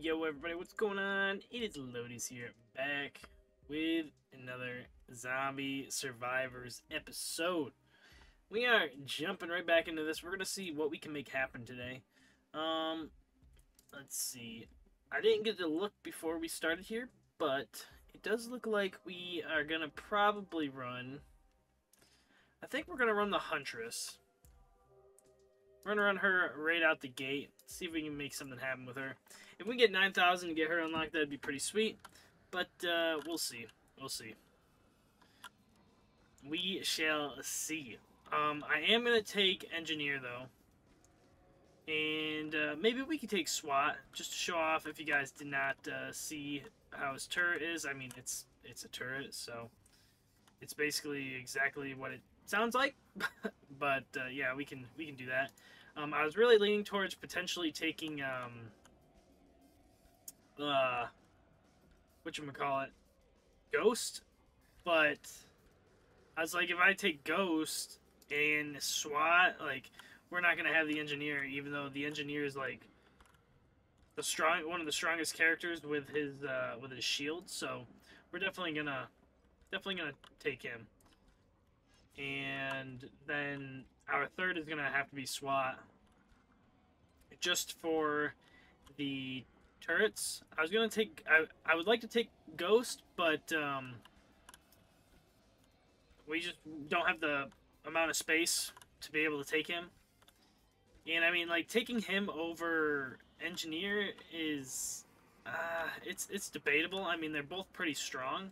Yo, everybody, what's going on? It is Lodious here, back with another Zombie Survivors episode. We are jumping right back into this. We're going to see what we can make happen today. Let's see. I didn't get to look before we started here, but it does look like we are going to probably run... I think we're going to run the Huntress. We're going to run her right out the gate. See if we can make something happen with her. If we get 9,000 to get her unlocked, that'd be pretty sweet. But we'll see. We'll see. We shall see. I am going to take Engineer, though. And maybe we could take SWAT, just to show off if you guys did not see how his turret is. I mean, it's a turret, so it's basically exactly what it sounds like. But yeah, we can do that. I was really leaning towards potentially taking whatchamacallit, Ghost. But I was like, if I take Ghost and SWAT, like, we're not gonna have the Engineer, even though the Engineer is like the one of the strongest characters with his shield. So we're definitely gonna take him. And then our third is gonna have to be SWAT, just for the turrets. I was gonna take I would like to take Ghost, but we just don't have the amount of space to be able to take him. And I mean, like, taking him over Engineer is it's debatable. I mean, they're both pretty strong.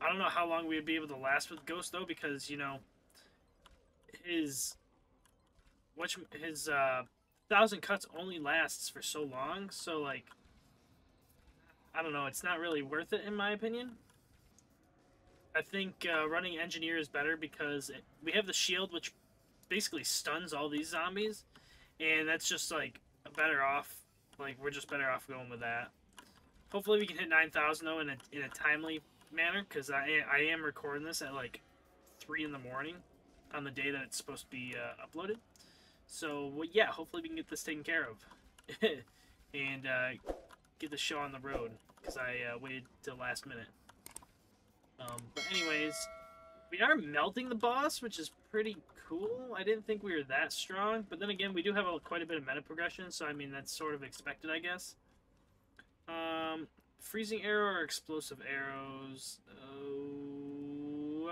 I don't know how long we would be able to last with Ghost, though, because, you know, his 1,000 cuts only lasts for so long. So, like, I don't know. It's not really worth it, in my opinion. I think running Engineer is better because we have the shield, which basically stuns all these zombies. And that's just, like, a better off. Like, we're just better off going with that. Hopefully we can hit 9,000, though, in a timely manner, because I am recording this at like 3 in the morning on the day that it's supposed to be uploaded. So, well, yeah, hopefully we can get this taken care of and get the show on the road, because I waited till last minute. But anyways, we are melting the boss, which is pretty cool. I didn't think we were that strong, but then again, we do have quite a bit of meta progression, so I mean, that's sort of expected, I guess. Freezing arrow or explosive arrows? Oh,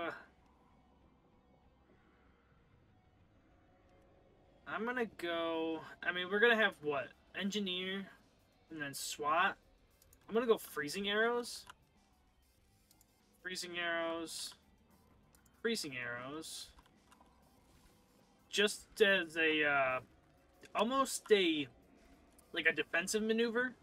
I'm gonna go... I mean, we're gonna have what? Engineer and then SWAT. I'm gonna go freezing arrows. Freezing arrows. Freezing arrows. Just as a, almost a, like a defensive maneuver.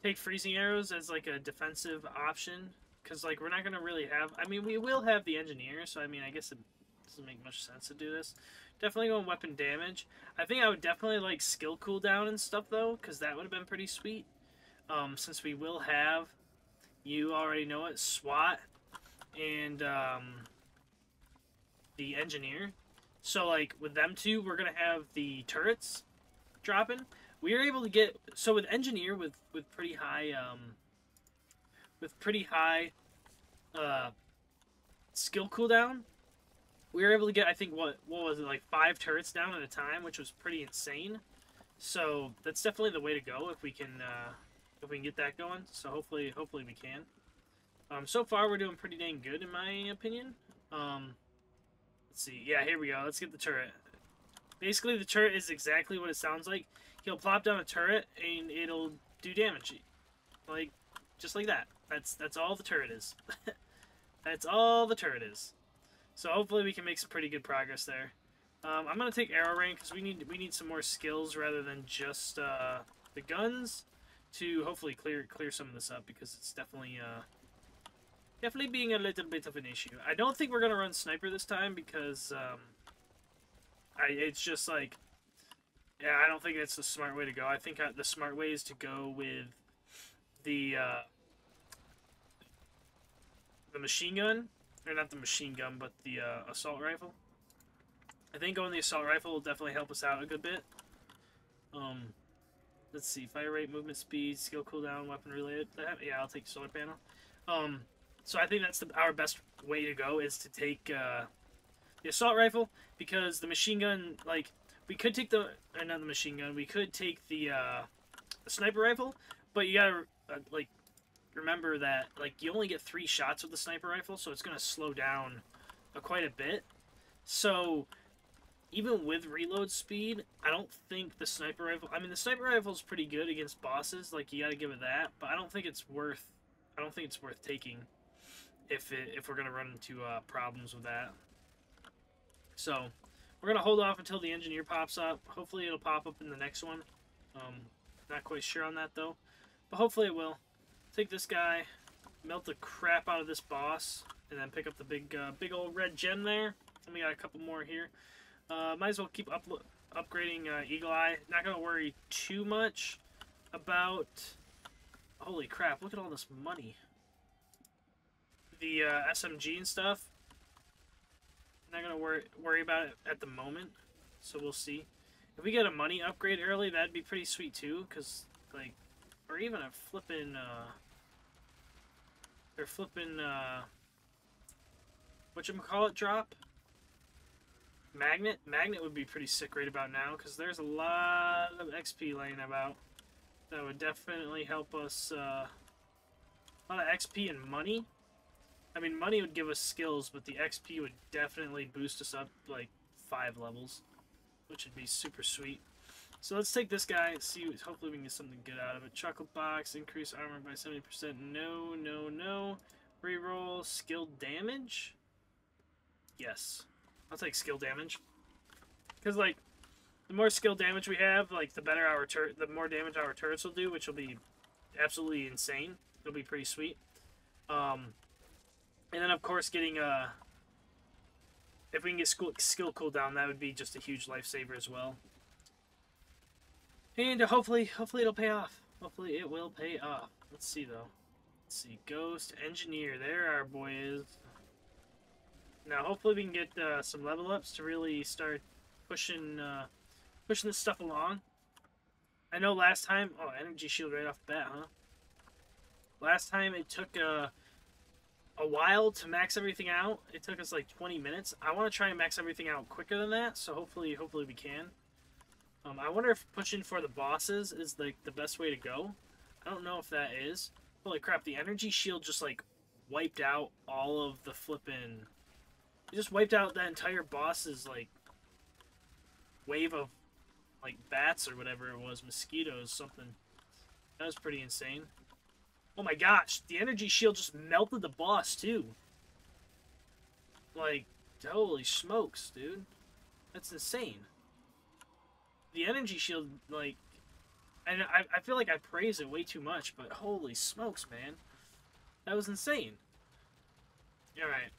Take freezing arrows as like a defensive option, because like we're not gonna really have... I mean, we will have the Engineer, so I mean, I guess it doesn't make much sense to do this. Definitely going weapon damage. I think I would definitely like skill cooldown and stuff, though, because that would have been pretty sweet. Since we will have, you already know it, SWAT and the Engineer. So like with them two, we're gonna have the turrets dropping. We are able to get... So with Engineer, with pretty high skill cooldown, we were able to get, I think, what was it, like 5 turrets down at a time, which was pretty insane. So that's definitely the way to go if we can get that going. So hopefully we can. So far we're doing pretty dang good, in my opinion. Let's see. Yeah, here we go. Let's get the turret. Basically, the turret is exactly what it sounds like. He'll plop down a turret, and it'll do damage. Like, just like that. That's all the turret is. That's all the turret is. So hopefully we can make some pretty good progress there. I'm going to take arrow rank, because we need some more skills rather than just the guns to hopefully clear some of this up, because it's definitely being a little bit of an issue. I don't think we're going to run sniper this time, because... it's just like, yeah, I don't think that's the smart way to go. I think the smart way is to go with the machine gun Or not the machine gun, but the assault rifle. I think going the assault rifle will definitely help us out a good bit. Let's see, fire rate, movement speed, skill cooldown, weapon related. Yeah, I'll take solar panel. So I think that's our best way to go, is to take the assault rifle, because the machine gun, like, we could take the, or not the machine gun, we could take the sniper rifle, but you gotta, like, remember that, like, you only get 3 shots with the sniper rifle, so it's gonna slow down quite a bit. So even with reload speed, I don't think the sniper rifle... I mean, the sniper rifle is pretty good against bosses. Like, you got to give it that. But I don't think it's worth... I don't think it's worth taking if we're going to run into problems with that. So we're going to hold off until the engineer pops up. Hopefully it'll pop up in the next one. Not quite sure on that, though. But hopefully it will. Take this guy, melt the crap out of this boss, and then pick up the big old red gem there. And we got a couple more here. Might as well keep upgrading Eagle Eye. Not going to worry too much about... Holy crap, look at all this money. The SMG and stuff. Not going to worry about it at the moment. So we'll see. If we get a money upgrade early, that'd be pretty sweet too. Because, like... Or even a flippin'... Or flippin'... Whatchamacallit drop? Magnet? Magnet would be pretty sick right about now, because there's a lot of XP laying about. That would definitely help us, a lot of XP and money. I mean, money would give us skills, but the XP would definitely boost us up, like, 5 levels. Which would be super sweet. So let's take this guy and see, hopefully we can get something good out of it. Chocolate box, increase armor by 70%. No, no, no. Reroll, skill damage? Yes. I'll take skill damage, because, like, the more skill damage we have, like, the better our the more damage our turrets will do, which will be absolutely insane. It'll be pretty sweet. And then of course getting if we can get skill cooldown, that would be just a huge lifesaver as well. And hopefully it'll pay off. Hopefully it will pay off. Let's see though. Let's see, Ghost, Engineer. There our boy is. Now, hopefully we can get some level ups to really start pushing this stuff along. I know last time... Oh, energy shield right off the bat, huh? Last time it took a while to max everything out. It took us like 20 minutes. I want to try and max everything out quicker than that, so hopefully we can. I wonder if pushing for the bosses is, like, the best way to go. I don't know if that is. Holy crap, the energy shield just, like, wiped out all of the flippin'... It just wiped out that entire boss's, like, wave of, like, bats or whatever it was, mosquitoes, something. That was pretty insane. Oh my gosh, the energy shield just melted the boss, too. Like, holy smokes, dude. That's insane. The energy shield, like, and I feel like I praise it way too much, but holy smokes, man. That was insane. Alright.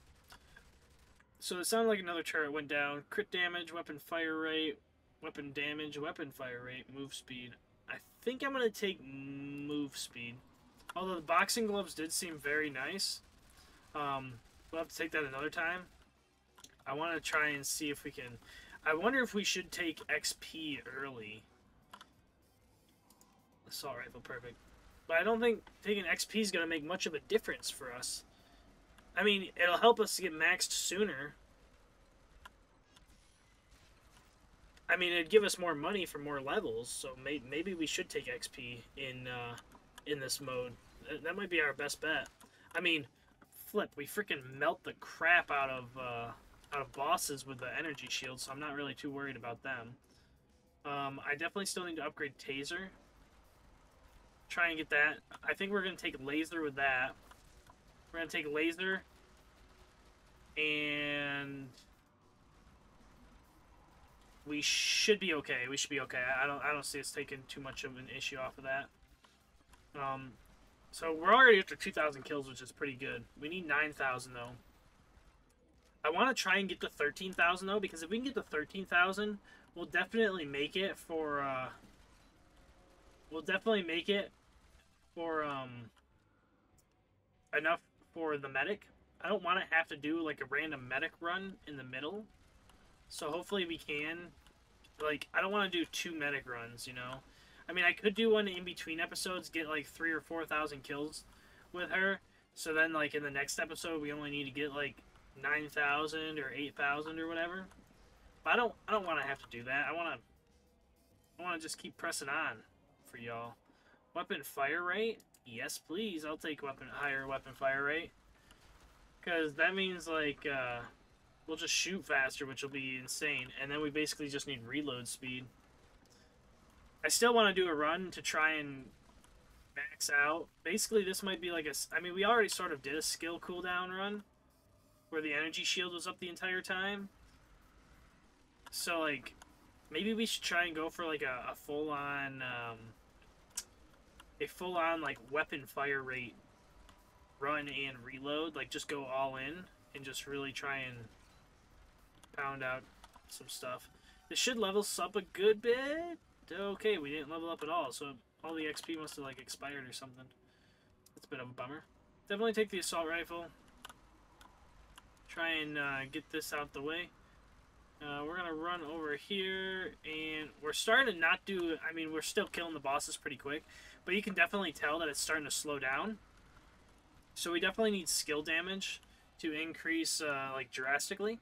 So it sounded like another turret went down. Crit damage, weapon fire rate, weapon damage, weapon fire rate, move speed. I think I'm going to take move speed. Although the boxing gloves did seem very nice. We'll have to take that another time. I want to try and see if we can... I wonder if we should take XP early. Assault rifle, perfect. But I don't think taking XP is going to make much of a difference for us. I mean, it'll help us to get maxed sooner. I mean, it'd give us more money for more levels, so maybe we should take XP in this mode. That might be our best bet. I mean, flip, we freaking melt the crap out of bosses with the energy shield, so I'm not really too worried about them. I definitely still need to upgrade Taser. Try and get that. I think we're going to take Laser with that. We're going to take Laser and we should be okay. We should be okay. I don't see us taking too much of an issue off of that. So we're already up to 2,000 kills, which is pretty good. We need 9,000 though. I want to try and get to 13,000 though, because if we can get to 13,000, we'll definitely make it for enough for the medic, I don't want to have to do like a random medic run in the middle. So hopefully we can. Like, I don't want to do 2 medic runs, you know? I mean, I could do one in between episodes, get like 3,000 or 4,000 kills with her. So then, like, in the next episode, we only need to get like 9,000 or 8,000 or whatever. But I don't want to have to do that. I want to just keep pressing on for y'all. Weapon fire rate? Yes, please. I'll take higher weapon fire rate. Because that means, like, we'll just shoot faster, which will be insane. And then we basically just need reload speed. I still want to do a run to try and max out. Basically, this might be like a... I mean, we already sort of did a skill cooldown run where the energy shield was up the entire time. So, like, maybe we should try and go for, like, a full-on... a full-on, like, weapon fire rate run and reload. Like, just go all in and just really try and pound out some stuff. This should level us up a good bit. Okay, we didn't level up at all, so all the XP must have, like, expired or something. That's a bit of a bummer. Definitely take the assault rifle. Try and get this out the way. We're going to run over here, and we're starting to not do... I mean, we're still killing the bosses pretty quick, but you can definitely tell that it's starting to slow down. So we definitely need skill damage to increase, like, drastically.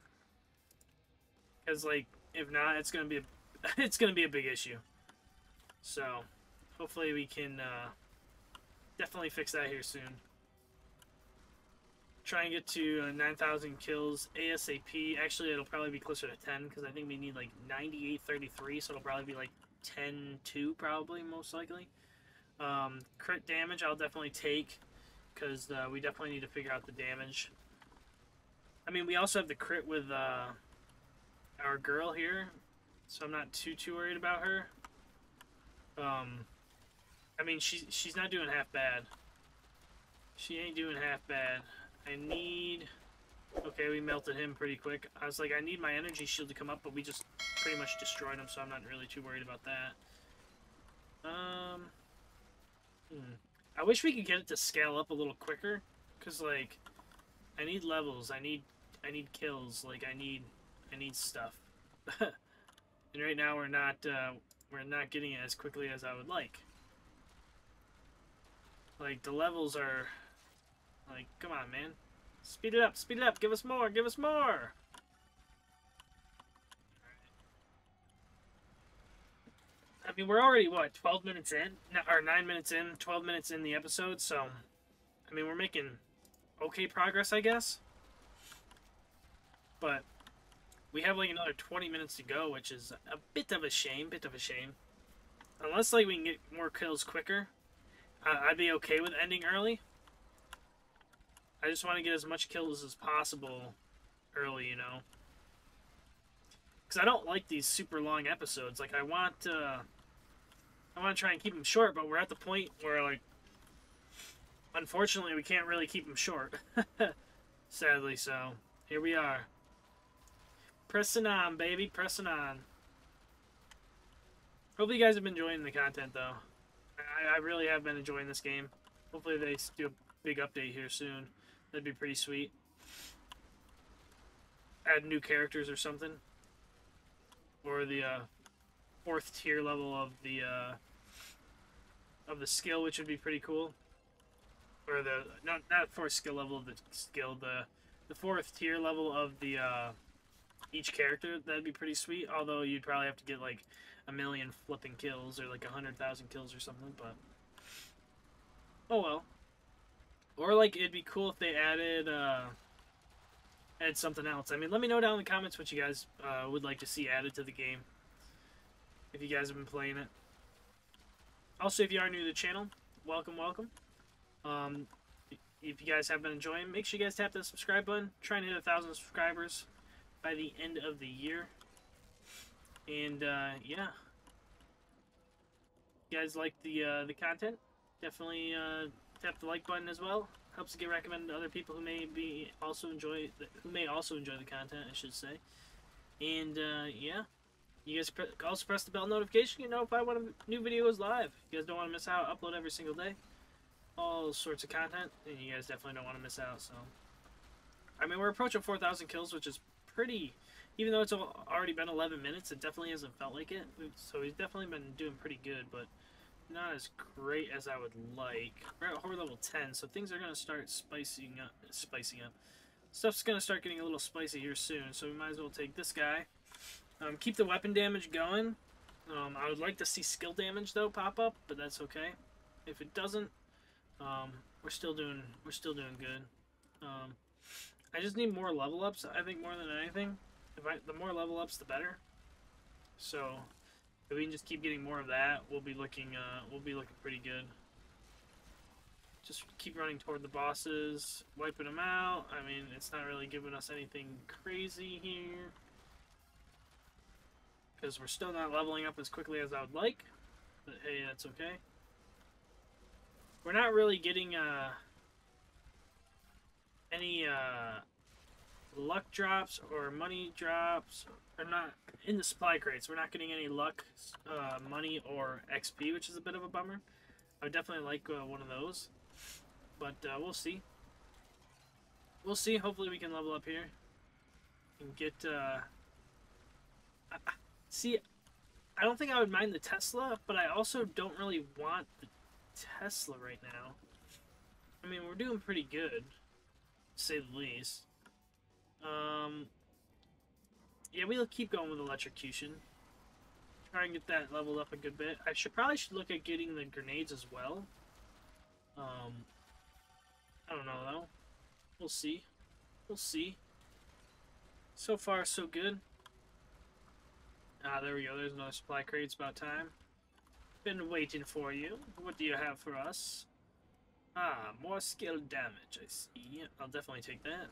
Because, like, if not, it's going to be a, it's going to be a big issue. So, hopefully we can definitely fix that here soon. Try and get to 9,000 kills ASAP. Actually, it'll probably be closer to 10 because I think we need like 98.33, so it'll probably be like 10.2 probably, most likely. Crit damage I'll definitely take because we definitely need to figure out the damage. I mean, we also have the crit with our girl here, so I'm not too worried about her. I mean, she's not doing half bad. She ain't doing half bad. I need... Okay, we melted him pretty quick. I was like, I need my energy shield to come up, but we just pretty much destroyed him, so I'm not really too worried about that. I wish we could get it to scale up a little quicker, because, like, I need levels, I need kills, like, I need stuff. And right now we're not getting it as quickly as I would like. Like, the levels are... Like, come on, man. Speed it up, speed it up. Give us more, give us more. I mean, we're already, what, 12 minutes in? No, or 9 minutes in, 12 minutes in the episode, so... I mean, we're making okay progress, I guess. But we have, like, another 20 minutes to go, which is a bit of a shame, Unless, like, we can get more kills quicker, I'd be okay with ending early. I just want to get as much kills as possible early, you know. Because I don't like these super long episodes. Like, I want to try and keep them short, but we're at the point where, like, unfortunately, we can't really keep them short. Sadly, so here we are. Pressing on, baby. Pressing on. Hopefully you guys have been enjoying the content, though. I really have been enjoying this game. Hopefully they do a big update here soon. That'd be pretty sweet. Add new characters or something, or the 4th tier level of the skill, which would be pretty cool. Or the not 4th skill level of the skill, the 4th tier level of the each character. That'd be pretty sweet. Although you'd probably have to get like 1,000,000 flipping kills or like 100,000 kills or something. But oh well. Or, like, it'd be cool if they added something else. I mean, let me know down in the comments what you guys would like to see added to the game, if you guys have been playing it. Also, if you are new to the channel, welcome, welcome. If you guys have been enjoying, make sure you guys tap that subscribe button. Try and hit 1,000 subscribers by the end of the year. And, yeah. If you guys like the content, definitely... tap the like button as well. Helps to get recommended to other people who may also enjoy the content, I should say. And yeah, you guys also press the bell notification. You know if I want a new video is live. You guys don't want to miss out. I upload every single day, all sorts of content, and you guys definitely don't want to miss out. So I mean, we're approaching 4,000 kills, which is pretty... Even though it's already been 11 minutes, it definitely hasn't felt like it. So he's definitely been doing pretty good, but not as great as I would like. We're at horror level 10, so things are going to start spicing up. Stuff's going to start getting a little spicy here soon, so we might as well take this guy. Keep the weapon damage going. I would like to see skill damage though pop up, but that's okay. If it doesn't, we're still doing good. I just need more level ups. I think more than anything, the more level ups, the better. So if we can just keep getting more of that, we'll be looking pretty good. Just keep running toward the bosses, wiping them out. I mean, it's not really giving us anything crazy here, because we're still not leveling up as quickly as I would like, but hey, that's okay. We're not really getting any luck drops or money drops, or not in the supply crates. We're not getting any luck, money, or XP, which is a bit of a bummer. I would definitely like one of those, but we'll see. We'll see. Hopefully we can level up here and get... See, I don't think I would mind the Tesla, but I also don't really want the Tesla right now. I mean, we're doing pretty good, to say the least. Yeah, we'll keep going with electrocution. Try and get that leveled up a good bit. I probably should look at getting the grenades as well. I don't know, though. We'll see. We'll see. So far, so good. Ah, there we go. There's another supply crate. It's about time. Been waiting for you. What do you have for us? Ah, more skill damage. I see. I'll definitely take that.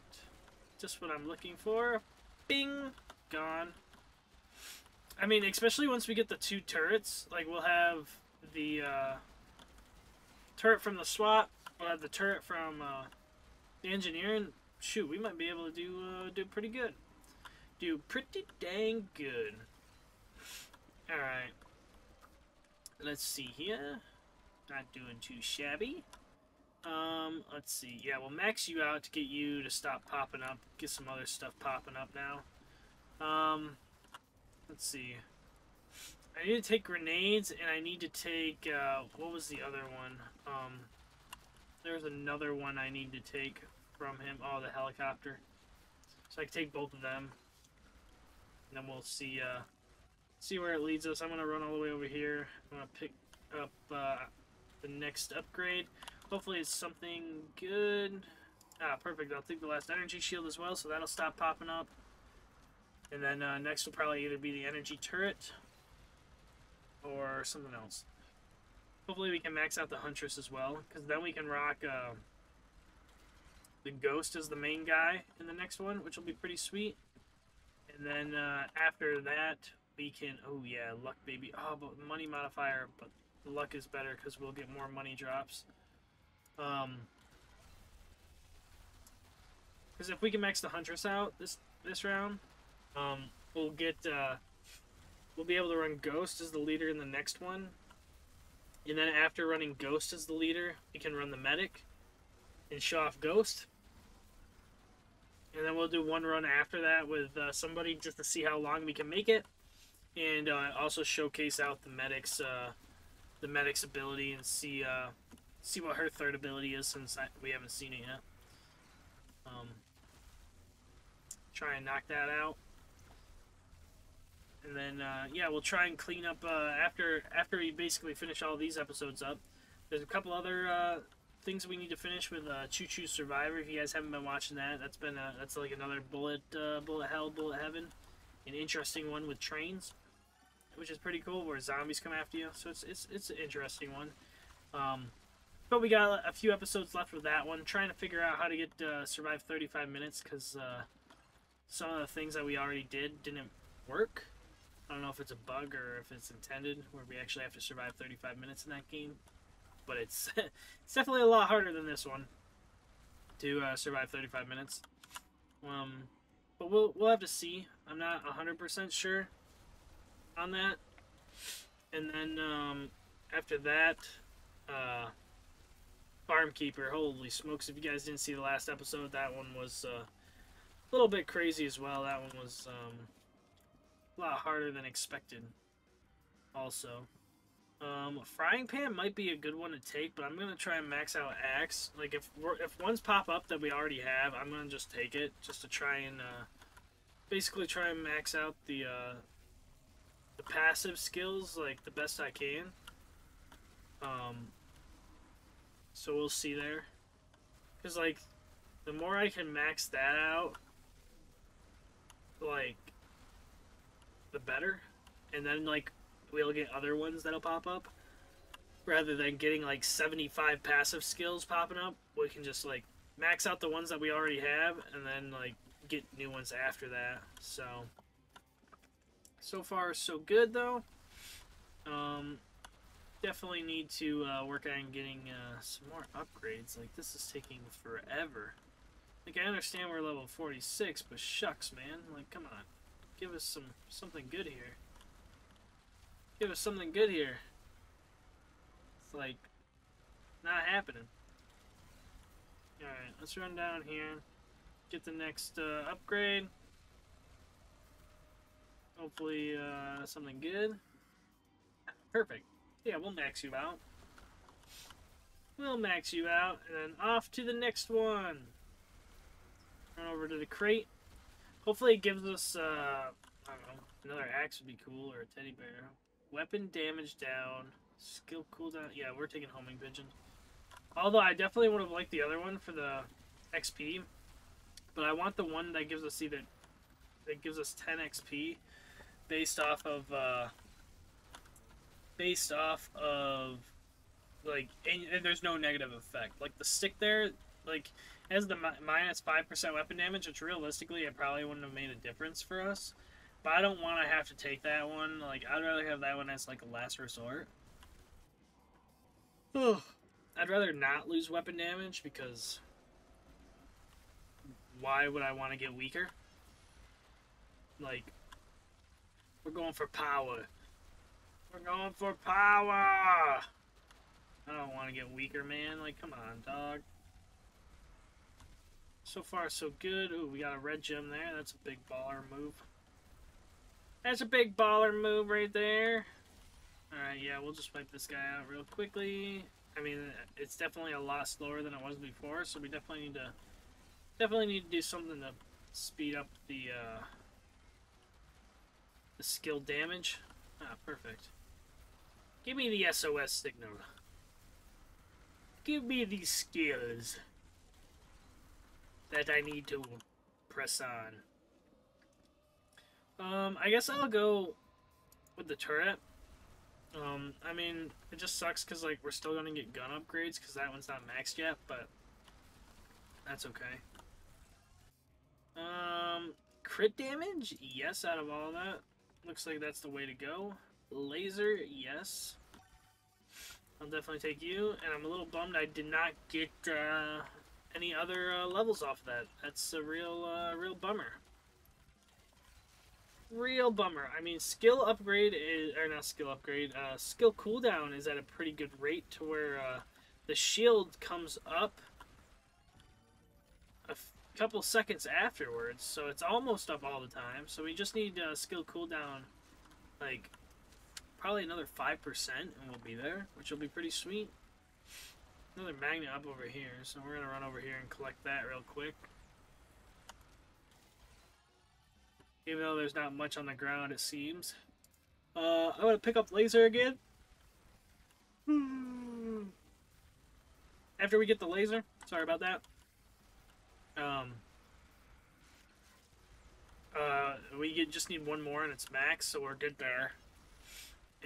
Just what I'm looking for. Bing! Gone. I mean, especially once we get the two turrets. Like, we'll have the turret from the SWAT. We'll have the turret from the Engineer. And, shoot, we might be able to do pretty good. Do pretty dang good. Alright, let's see here, not doing too shabby. Let's see, yeah, we'll max you out to get you to stop popping up, get some other stuff popping up now. Let's see, I need to take grenades, and I need to take, what was the other one? There's another one I need to take from him, oh, the helicopter. So I can take both of them, and then we'll see, see where it leads us. I'm going to run all the way over here. I'm going to pick up the next upgrade. Hopefully it's something good. Ah, perfect. I'll take the last energy shield as well, so that'll stop popping up. And then next will probably either be the energy turret or something else. Hopefully we can max out the Huntress as well, because then we can rock the Ghost as the main guy in the next one, which will be pretty sweet. And then after that... we can, oh yeah, luck baby. Oh, but money modifier, but luck is better because we'll get more money drops. Because if we can max the Huntress out this round, we'll get, we'll be able to run Ghost as the leader in the next one, and then after running Ghost as the leader, we can run the medic and show off Ghost. And then we'll do one run after that with somebody just to see how long we can make it. And also showcase out the medic's ability, and see see what her third ability is, since we haven't seen it yet. Try and knock that out, and then yeah, we'll try and clean up after we basically finish all these episodes up. There's a couple other things we need to finish with Choo Choo Survivor. If you guys haven't been watching that, that's like another bullet hell, bullet heaven, an interesting one with trains, which is pretty cool, where zombies come after you. So it's an interesting one. But we got a few episodes left with that one. Trying to figure out how to get survive 35 minutes, because some of the things that we already did didn't work. I don't know if it's a bug or if it's intended, where we actually have to survive 35 minutes in that game. But it's it's definitely a lot harder than this one to survive 35 minutes. But we'll have to see. I'm not 100% sure on that. And then after that, Farmkeeper. Holy smokes! If you guys didn't see the last episode, that one was a little bit crazy as well. That one was a lot harder than expected also. Frying pan might be a good one to take, but I'm going to try and max out axe. Like, if ones pop up that we already have, I'm going to just take it just to try and basically try and max out the passive skills, like, the best I can. So we'll see there. Because, like, the more I can max that out, like, the better. And then, like, we'll get other ones that'll pop up. Rather than getting, like, 75 passive skills popping up, we can just, like, max out the ones that we already have and then, like, get new ones after that. So far, so good, though. Definitely need to work on getting some more upgrades. Like, this is taking forever. Like, I understand we're level 46, but shucks, man. Like, come on. Give us something good here. Give us something good here. It's like not happening. Alright, let's run down here. Get the next upgrade. Hopefully something good. Perfect. Yeah, we'll max you out. We'll max you out and then off to the next one. Run over to the crate. Hopefully it gives us I don't know, another axe would be cool or a teddy bear. Weapon damage down, skill cooldown. Yeah, we're taking homing pigeon. Although I definitely would have liked the other one for the XP, but I want the one that gives us either that gives us 10 XP based off of like and there's no negative effect. Like the stick there, like as the -5% weapon damage, which realistically it probably wouldn't have made a difference for us. But I don't want to have to take that one. Like, I'd rather have that one as, like, a last resort. Ugh. I'd rather not lose weapon damage because why would I want to get weaker? Like, we're going for power. We're going for power! I don't want to get weaker, man. Like, come on, dog. So far, so good. Ooh, we got a red gem there. That's a big baller move. That's a big baller move right there. Alright, yeah, we'll just wipe this guy out real quickly. I mean, it's definitely a lot slower than it was before, so we definitely need to do something to speed up the skill damage. Ah, perfect. Give me the SOS signal. Give me these skills that I need to press on. I guess I'll go with the turret. I mean, it just sucks because, like, we're still going to get gun upgrades because that one's not maxed yet, but that's okay. Crit damage? Yes, out of all that. Looks like that's the way to go. Laser? Yes. I'll definitely take you, and I'm a little bummed I did not get any other levels off of that. That's a real bummer. Real bummer. I mean, skill upgrade is, or not skill upgrade, skill cooldown is at a pretty good rate to where the shield comes up a couple seconds afterwards, so it's almost up all the time. So we just need skill cooldown, like, probably another 5% and we'll be there, which will be pretty sweet. Another magnet up over here, so we're going to run over here and collect that real quick. Even though there's not much on the ground, it seems. I want to pick up laser again. After we get the laser. Sorry about that. Just need one more and it's max, so we're good there.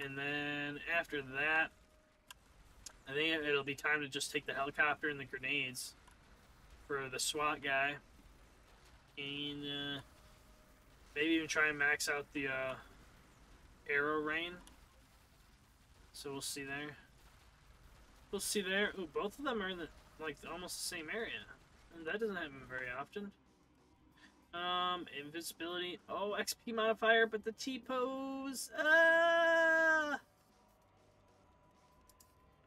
And then after that, I think it'll be time to just take the helicopter and the grenades for the SWAT guy. And maybe even try and max out the arrow rain. So we'll see there. We'll see there. Ooh, both of them are in the, like, almost the same area. And that doesn't happen very often. Invincibility. Oh, XP modifier, but the T-pose. Ah!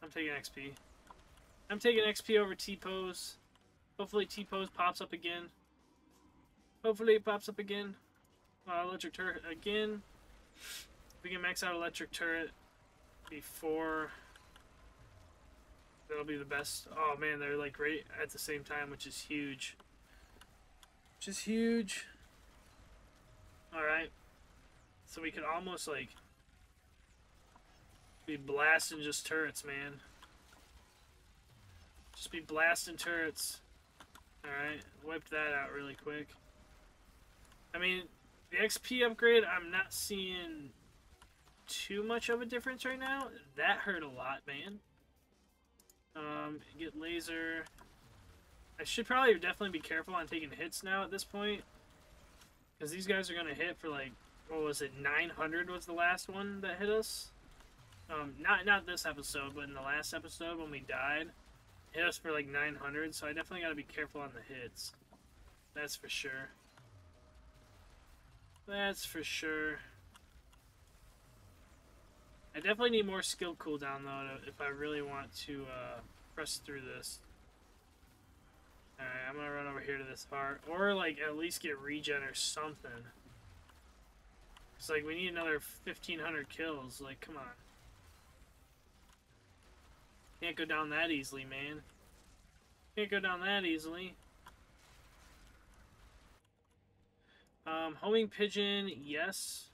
I'm taking XP. I'm taking XP over T-pose. Hopefully T-pose pops up again. Hopefully it pops up again. Electric turret again. We can max out electric turret before. That'll be the best. Oh man, they're like right at the same time, which is huge. Which is huge. Alright. So we could almost like be blasting just turrets, man. Just be blasting turrets. Alright, wipe that out really quick. I mean, the XP upgrade, I'm not seeing too much of a difference right now. That hurt a lot, man. Get laser. I should probably definitely be careful on taking hits now at this point, because these guys are going to hit for like, what was it, 900 was the last one that hit us? Not this episode, but in the last episode when we died, it hit us for like 900, so I definitely got to be careful on the hits. That's for sure. That's for sure. I definitely need more skill cooldown, though, if I really want to press through this. Alright, I'm going to run over here to this part. Or, like, at least get regen or something. It's like, we need another 1,500 kills. Like, come on. Can't go down that easily, man. Can't go down that easily. Homing pigeon, yes.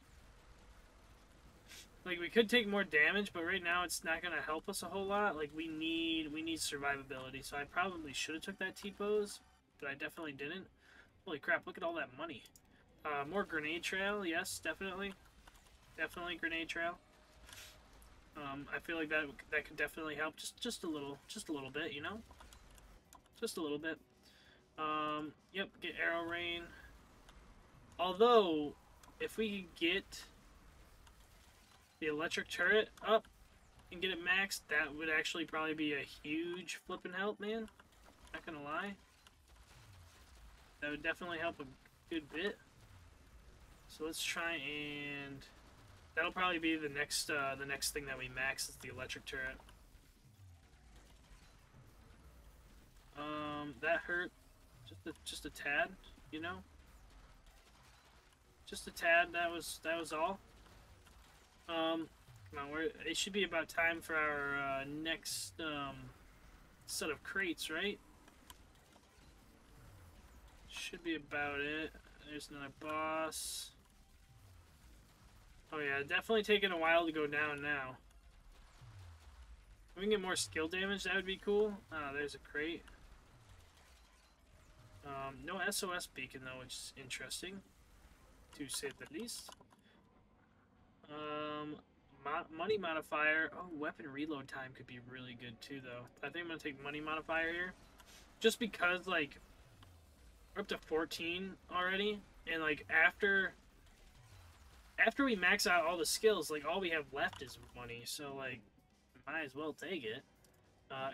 Like, we could take more damage, but right now it's not going to help us a whole lot. Like, we need survivability, so I probably should have took that T-pose, but I definitely didn't. Holy crap, look at all that money. More grenade trail, yes, definitely. Definitely grenade trail. I feel like that could definitely help just a little bit, you know? Just a little bit. Yep, get arrow rain. Although, if we could get the electric turret up and get it maxed, that would actually probably be a huge flipping help, man. Not gonna lie. That would definitely help a good bit. So let's try, and that'll probably be the next thing that we max is the electric turret. That hurt just a tad, you know. Just a tad. That was all. Come on, it should be about time for our next set of crates, right? Should be about it. There's another boss. Oh yeah, definitely taking a while to go down now. If we can get more skill damage, that would be cool. Ah, there's a crate. No SOS beacon though, which is interesting, to say the least. Money modifier. Oh, weapon reload time could be really good too, though. I think I'm gonna take money modifier here, just because like we're up to 14 already, and like after we max out all the skills, like all we have left is money. So like, might as well take it.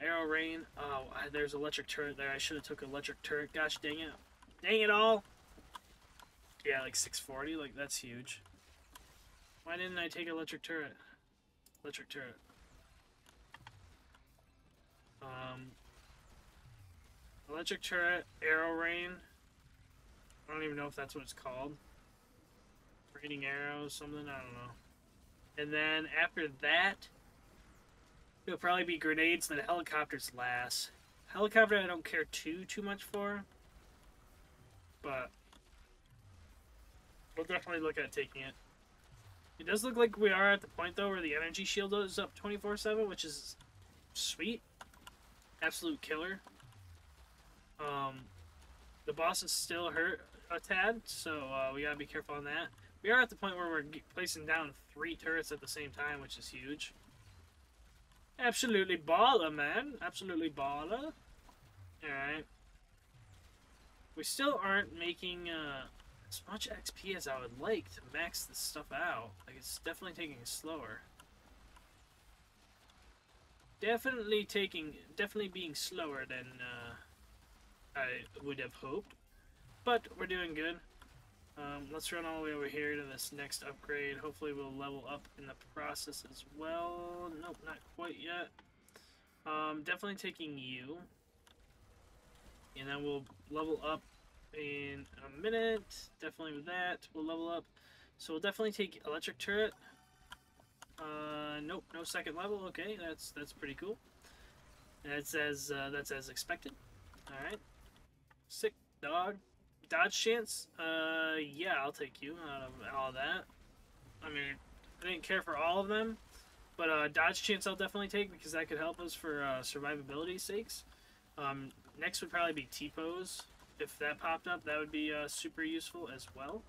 Arrow rain. Oh, there's electric turret there. I should have took electric turret. Gosh, dang it! Dang it all! Yeah, like 640. Like that's huge. Why didn't I take electric turret? Electric turret. Electric turret, arrow rain. I don't even know if that's what it's called. Raining arrows, something, I don't know. And then after that, it'll probably be grenades, then helicopters last. Helicopter I don't care too much for, but we'll definitely look at taking it. It does look like we are at the point, though, where the energy shield is up 24/7, which is sweet. Absolute killer. The boss is still hurt a tad, so we gotta be careful on that. We are at the point where we're placing down 3 turrets at the same time, which is huge. Absolutely baller, man. Absolutely baller. Alright. We still aren't making as much XP as I would like to max this stuff out. Like, it's definitely taking it slower. Definitely being slower than I would have hoped. But we're doing good. Let's run all the way over here to this next upgrade. Hopefully we'll level up in the process as well. Nope, not quite yet. Definitely taking you. And then we'll level up in a minute. Definitely with that, we'll level up. So we'll definitely take electric turret. Nope, no second level. Okay, that's pretty cool. That's as expected. All right. Sick dog. Dodge chance. Yeah, I'll take you out of all that. I mean, I didn't care for all of them, but dodge chance I'll definitely take because that could help us for survivability sakes. Next would probably be T-pose. If that popped up, that would be super useful as well.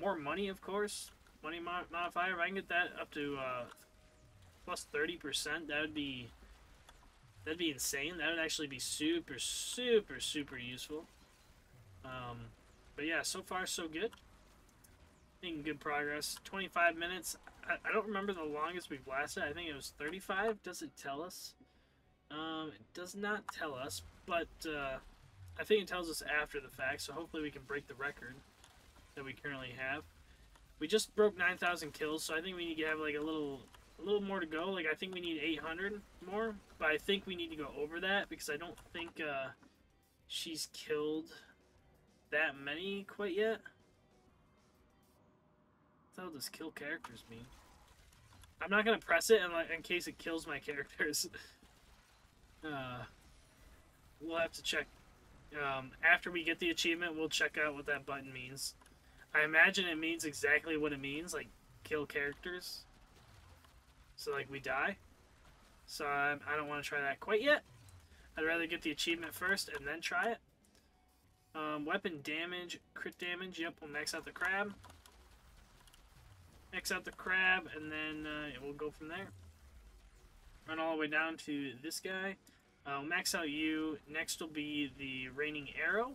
More money, of course. Money modifier. If I can get that up to plus 30%, that'd be insane. That would actually be super, super, super useful. But yeah, so far so good. Making good progress. 25 minutes. I don't remember the longest we've lasted. I think it was 35. Does it tell us? It does not tell us, but I think it tells us after the fact, so hopefully we can break the record that we currently have. We just broke 9,000 kills, so I think we need to have like a little more to go. Like I think we need 800 more, but I think we need to go over that because I don't think she's killed that many quite yet. What the hell does kill characters mean? I'm not gonna press it in case it kills my characters. We'll have to check. After we get the achievement, we'll check out what that button means. I imagine it means exactly what it means, like kill characters. So like we die. So I don't want to try that quite yet. I'd rather get the achievement first and then try it. Weapon damage, crit damage. Yep, we'll max out the crab. Max out the crab, and then we'll go from there. Run all the way down to this guy. Max out you. Next will be the raining arrow,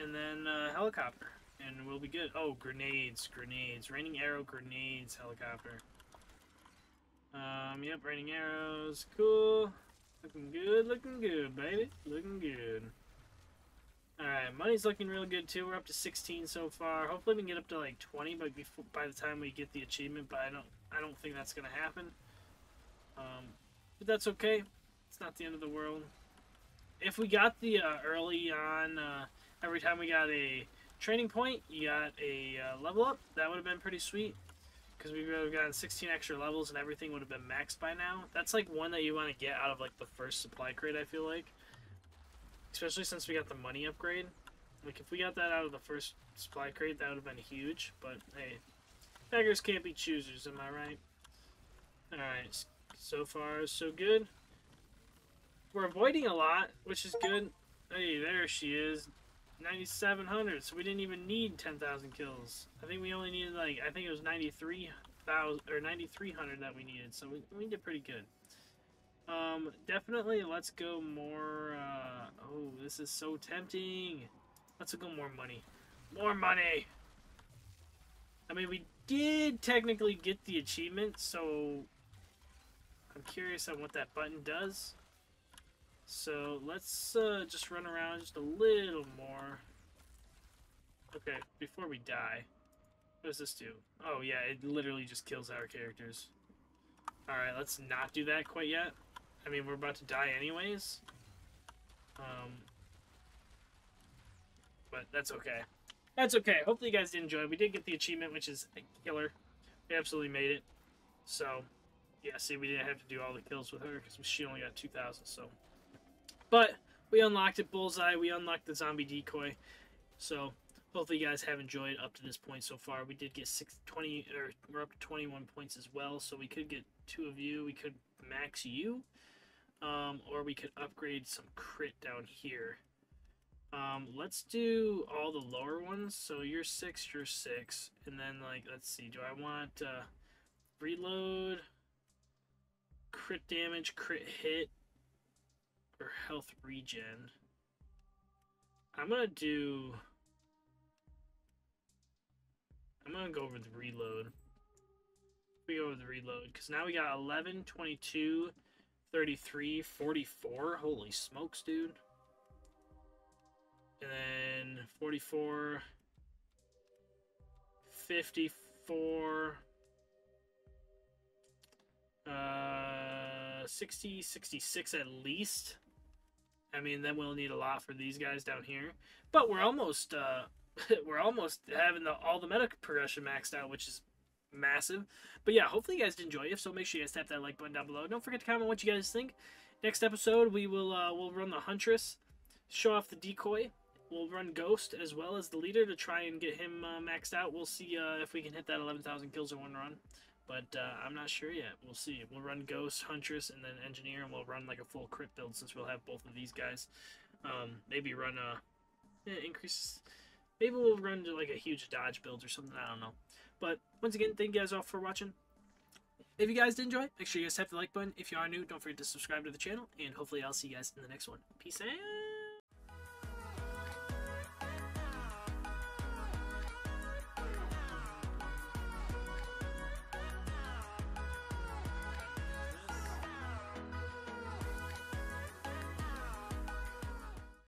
and then helicopter, and we'll be good. Oh, grenades. Raining arrow, grenades, helicopter. Yep, raining arrows. Cool. Looking good, baby. Looking good. Alright, money's looking real good too. We're up to 16 so far. Hopefully we can get up to like 20 by the time we get the achievement, but I don't think that's gonna happen. But that's okay. It's not the end of the world. If we got the early on, every time we got a training point, you got a level up. That would have been pretty sweet because we would have gotten 16 extra levels and everything would have been maxed by now. That's like one that you want to get out of like the first supply crate, I feel like. Especially since we got the money upgrade. Like, if we got that out of the first supply crate, that would have been huge. But, hey, beggars can't be choosers, am I right? Alright, so far, so good. We're avoiding a lot, which is good. Hey, there she is. 9,700, so we didn't even need 10,000 kills. I think we only needed, like, I think it was 93,000, or 9,300 that we needed. So we did pretty good. Definitely let's go more, oh, this is so tempting. Let's go more money. More money! I mean, we did technically get the achievement, so I'm curious on what that button does. So let's, just run around just a little more. Okay, before we die. What does this do? Oh, yeah, it literally just kills our characters. Alright, let's not do that quite yet. I mean, we're about to die anyways. But that's okay. That's okay. Hopefully you guys did enjoy. We did get the achievement, which is a killer. We absolutely made it. So, yeah, see, we didn't have to do all the kills with her because she only got 2,000, so. But we unlocked it, Bullseye. We unlocked the zombie decoy. So, hopefully you guys have enjoyed up to this point so far. We did get 620, or we're up to 21 points as well, so we could get two of you. We could max you. Or we could upgrade some crit down here. Let's do all the lower ones. So you're 6, and then like let's see. Do I want reload, crit damage, crit hit, or health regen? I'm gonna go with reload. We go with reload because now we got 11, 22. 33, 44. Holy smokes, dude. And then 44, 54, 60, 66 at least. I mean, then we'll need a lot for these guys down here. But we're almost having all the meta progression maxed out, which is massive. But yeah, hopefully you guys did enjoy. If so, make sure you guys tap that like button down below. Don't forget to comment what you guys think. Next episode, we will we'll run the Huntress, show off the decoy. We'll run Ghost as well as the leader to try and get him maxed out. We'll see if we can hit that 11,000 kills in one run. But I'm not sure yet. We'll see. We'll run Ghost, Huntress, and then Engineer, and we'll run like a full crit build since we'll have both of these guys. Maybe run increase. Maybe we'll run to like a huge dodge build or something. I don't know. But once again, thank you guys all for watching. If you guys did enjoy, make sure you guys tap the like button. If you are new, don't forget to subscribe to the channel, and hopefully I'll see you guys in the next one. Peace out.